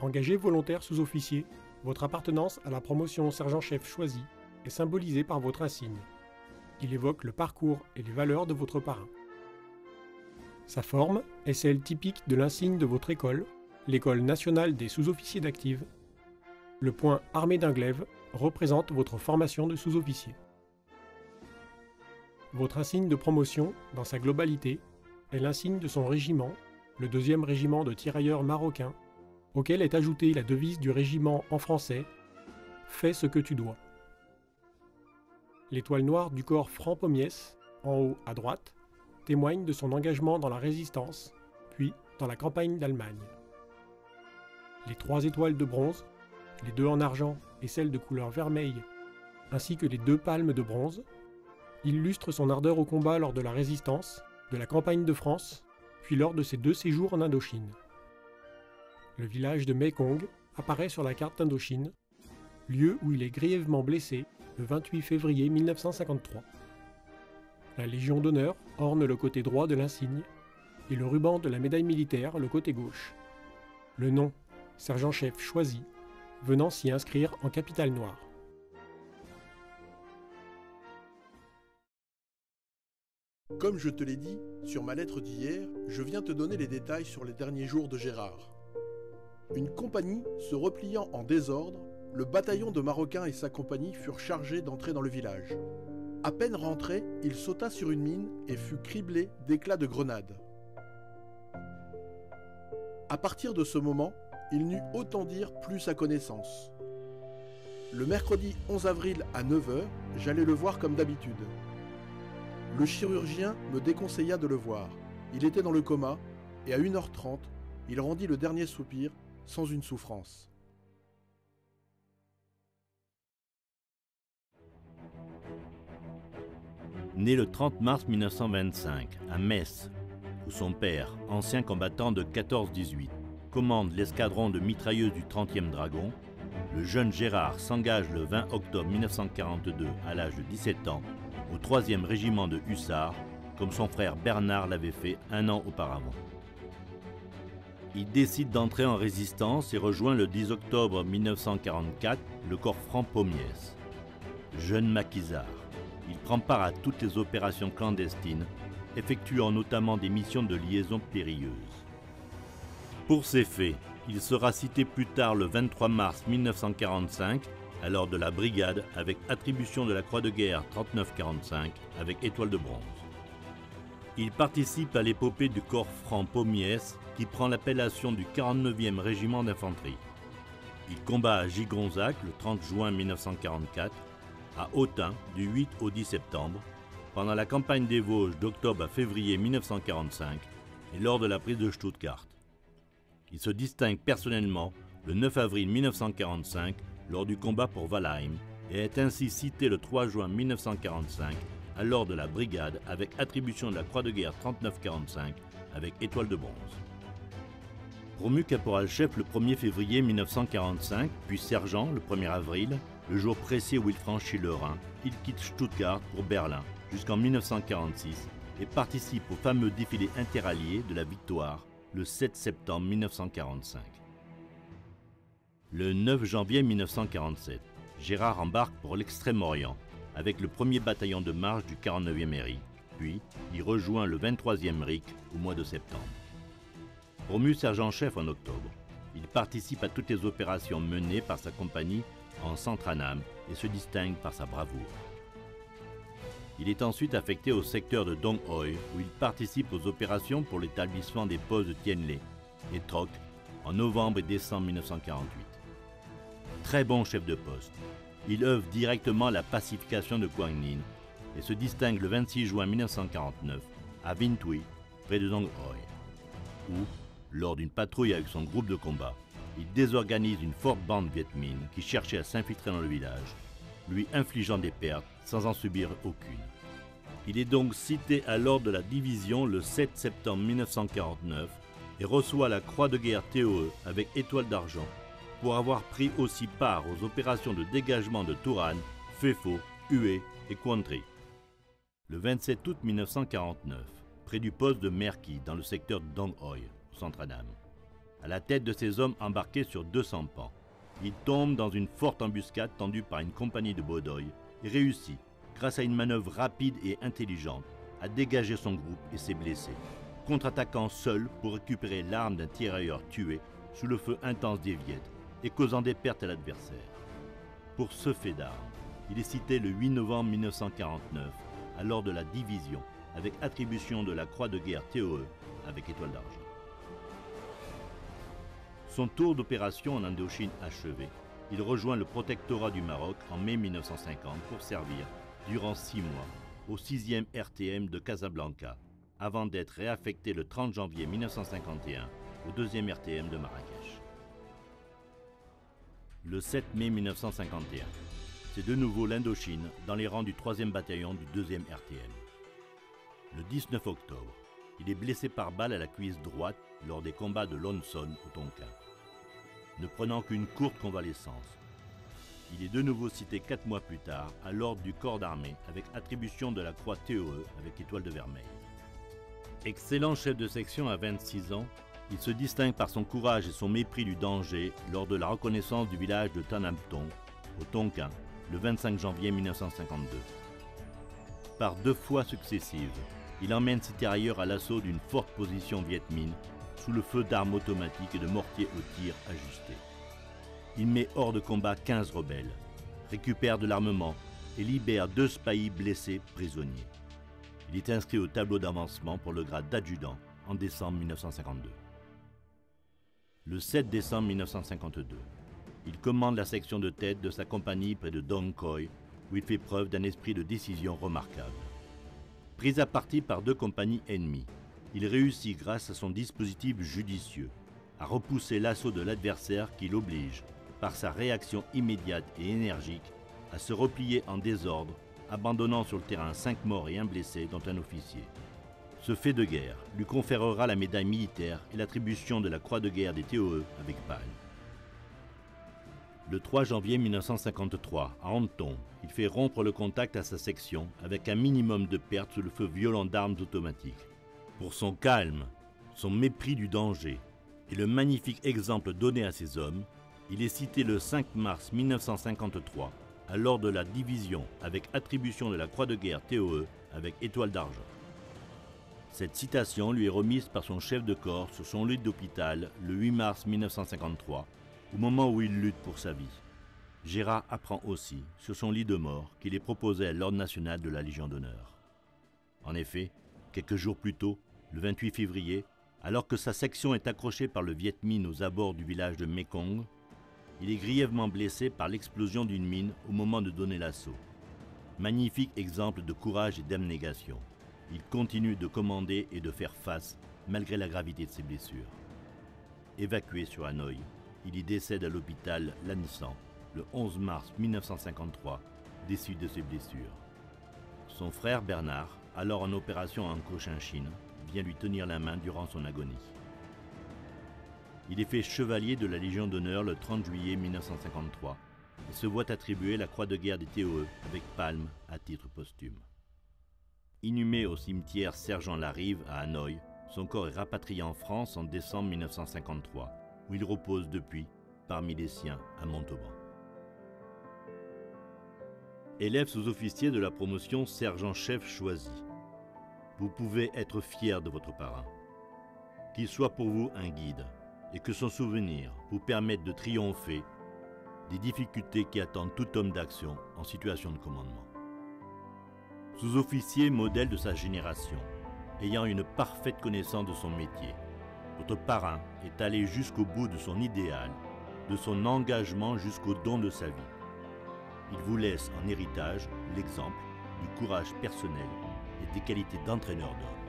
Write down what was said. Engagé volontaire sous-officier, votre appartenance à la promotion sergent-chef Choisy est symbolisée par votre insigne. Il évoque le parcours et les valeurs de votre parrain. Sa forme est celle typique de l'insigne de votre école, l'école nationale des sous-officiers d'active. Le point armé d'un glaive représente votre formation de sous-officier. Votre insigne de promotion, dans sa globalité, est l'insigne de son régiment, le 2e régiment de tirailleurs marocains, auquel est ajoutée la devise du régiment en français « Fais ce que tu dois ». L'étoile noire du corps franc Pommiès, en haut à droite, témoigne de son engagement dans la résistance, puis dans la campagne d'Allemagne. Les 3 étoiles de bronze, les 2 en argent et celle de couleur vermeille, ainsi que les 2 palmes de bronze, illustrent son ardeur au combat lors de la résistance, de la campagne de France, puis lors de ses 2 séjours en Indochine. Le village de Mekong apparaît sur la carte d'Indochine, lieu où il est grièvement blessé le 28 février 1953. La Légion d'honneur orne le côté droit de l'insigne et le ruban de la médaille militaire le côté gauche. Le nom, sergent-chef Choisy, venant s'y inscrire en capitale noire. Comme je te l'ai dit, sur ma lettre d'hier, je viens te donner les détails sur les derniers jours de Gérard. Une compagnie se repliant en désordre, le bataillon de Marocains et sa compagnie furent chargés d'entrer dans le village. À peine rentré, il sauta sur une mine et fut criblé d'éclats de grenades. À partir de ce moment, il n'eut autant dire plus sa connaissance. Le mercredi 11 avril à 9 h, j'allais le voir comme d'habitude. Le chirurgien me déconseilla de le voir. Il était dans le coma et à 1 h 30, il rendit le dernier soupir sans une souffrance. Né le 30 mars 1925 à Metz, où son père, ancien combattant de 14-18, commande l'escadron de mitrailleuses du 30e Dragon, le jeune Gérard s'engage le 20 octobre 1942 à l'âge de 17 ans au 3e régiment de hussards, comme son frère Bernard l'avait fait 1 an auparavant. Il décide d'entrer en résistance et rejoint le 10 octobre 1944 le corps franc Pommiès. Jeune maquisard, il prend part à toutes les opérations clandestines, effectuant notamment des missions de liaison périlleuses. Pour ces faits, il sera cité plus tard le 23 mars 1945, alors de la brigade avec attribution de la croix de guerre 39-45 avec étoile de bronze. Il participe à l'épopée du corps franc Pommiès qui prend l'appellation du 49e régiment d'infanterie. Il combat à Gigronzac le 30 juin 1944, à Autun du 8 au 10 septembre, pendant la campagne des Vosges d'octobre à février 1945 et lors de la prise de Stuttgart. Il se distingue personnellement le 9 avril 1945 lors du combat pour Wallheim et est ainsi cité le 3 juin 1945 à l'ordre de la brigade avec attribution de la croix de guerre 39-45 avec étoile de bronze. Promu caporal-chef le 1er février 1945, puis sergent le 1er avril, le jour précis où il franchit le Rhin, il quitte Stuttgart pour Berlin jusqu'en 1946 et participe au fameux défilé interallié de la victoire le 7 septembre 1945. Le 9 janvier 1947, Gérard embarque pour l'Extrême-Orient avec le 1er bataillon de marche du 49e RI, puis il rejoint le 23e RIC au mois de septembre. Promu sergent-chef en octobre, il participe à toutes les opérations menées par sa compagnie en Centre-Annam et se distingue par sa bravoure. Il est ensuite affecté au secteur de Dong Hoi où il participe aux opérations pour l'établissement des postes de Tien Le et Troc en novembre et décembre 1948. Très bon chef de poste, il œuvre directement à la pacification de Quang Ninh et se distingue le 26 juin 1949 à Vinh Thuy, près de Dong Hoi, où, lors d'une patrouille avec son groupe de combat, il désorganise une forte bande Viet Minh qui cherchait à s'infiltrer dans le village, lui infligeant des pertes sans en subir aucune. Il est donc cité à l'ordre de la division le 7 septembre 1949 et reçoit la croix de guerre TOE avec étoile d'argent pour avoir pris aussi part aux opérations de dégagement de Touran, Fefo, Hué et Quandri. Le 27 août 1949, près du poste de Merki dans le secteur de Dong Hoi, au Centre-Adam, à la tête de ses hommes embarqués sur 200 pans. Il tombe dans une forte embuscade tendue par une compagnie de Bodoy et réussit, grâce à une manœuvre rapide et intelligente, à dégager son groupe et ses blessés, contre-attaquant seul pour récupérer l'arme d'un tirailleur tué sous le feu intense des Viets et causant des pertes à l'adversaire. Pour ce fait d'armes, il est cité le 8 novembre 1949 alors de la division avec attribution de la croix de guerre TOE avec étoile d'argent. Son tour d'opération en Indochine achevé, il rejoint le protectorat du Maroc en mai 1950 pour servir, durant 6 mois, au 6e RTM de Casablanca, avant d'être réaffecté le 30 janvier 1951 au 2e RTM de Marrakech. Le 7 mai 1951, c'est de nouveau l'Indochine dans les rangs du 3e bataillon du 2e RTM. Le 19 octobre, il est blessé par balle à la cuisse droite lors des combats de Lonson au Tonkin. Ne prenant qu'une courte convalescence, il est de nouveau cité 4 mois plus tard à l'ordre du corps d'armée avec attribution de la croix TOE avec étoile de vermeil. Excellent chef de section à 26 ans, il se distingue par son courage et son mépris du danger lors de la reconnaissance du village de Tanampton au Tonkin le 25 janvier 1952. Par 2 fois successives, il emmène ses tirailleurs à l'assaut d'une forte position Viet Minh sous le feu d'armes automatiques et de mortiers au tir ajustés. Il met hors de combat 15 rebelles, récupère de l'armement et libère 2 spahis blessés prisonniers. Il est inscrit au tableau d'avancement pour le grade d'adjudant en décembre 1952. Le 7 décembre 1952, il commande la section de tête de sa compagnie près de Dong Hoi, où il fait preuve d'un esprit de décision remarquable. Pris à partie par 2 compagnies ennemies, il réussit grâce à son dispositif judicieux à repousser l'assaut de l'adversaire qui l'oblige, par sa réaction immédiate et énergique, à se replier en désordre, abandonnant sur le terrain 5 morts et 1 blessé, dont un officier. Ce fait de guerre lui conférera la médaille militaire et l'attribution de la croix de guerre des TOE avec palme. Le 3 janvier 1953, à Anton, il fait rompre le contact à sa section avec un minimum de pertes sous le feu violent d'armes automatiques. Pour son calme, son mépris du danger et le magnifique exemple donné à ses hommes, il est cité le 5 mars 1953 à l'ordre de la division avec attribution de la croix de guerre TOE avec étoile d'argent. Cette citation lui est remise par son chef de corps sur son lit d'hôpital le 8 mars 1953, au moment où il lutte pour sa vie. Gérard apprend aussi, sur son lit de mort, qu'il est proposé à l'Ordre national de la Légion d'honneur. En effet, quelques jours plus tôt, le 28 février, alors que sa section est accrochée par le Viet Minh aux abords du village de Mekong, il est grièvement blessé par l'explosion d'une mine au moment de donner l'assaut. Magnifique exemple de courage et d'abnégation. Il continue de commander et de faire face, malgré la gravité de ses blessures. Évacué sur Hanoï, il y décède à l'hôpital Lansan, le 11 mars 1953, déçu de ses blessures. Son frère Bernard, alors en opération en Cochinchine, vient lui tenir la main durant son agonie. Il est fait chevalier de la Légion d'honneur le 30 juillet 1953 et se voit attribuer la croix de guerre des TOE avec palme à titre posthume. Inhumé au cimetière Sergent-Larive à Hanoï, son corps est rapatrié en France en décembre 1953. Où il repose depuis, parmi les siens, à Montauban. Élève sous-officier de la promotion sergent-chef Choisy, vous pouvez être fier de votre parrain. Qu'il soit pour vous un guide et que son souvenir vous permette de triompher des difficultés qui attendent tout homme d'action en situation de commandement. Sous-officier modèle de sa génération, ayant une parfaite connaissance de son métier, votre parrain est allé jusqu'au bout de son idéal, de son engagement jusqu'au don de sa vie. Il vous laisse en héritage l'exemple du courage personnel et des qualités d'entraîneur d'hommes.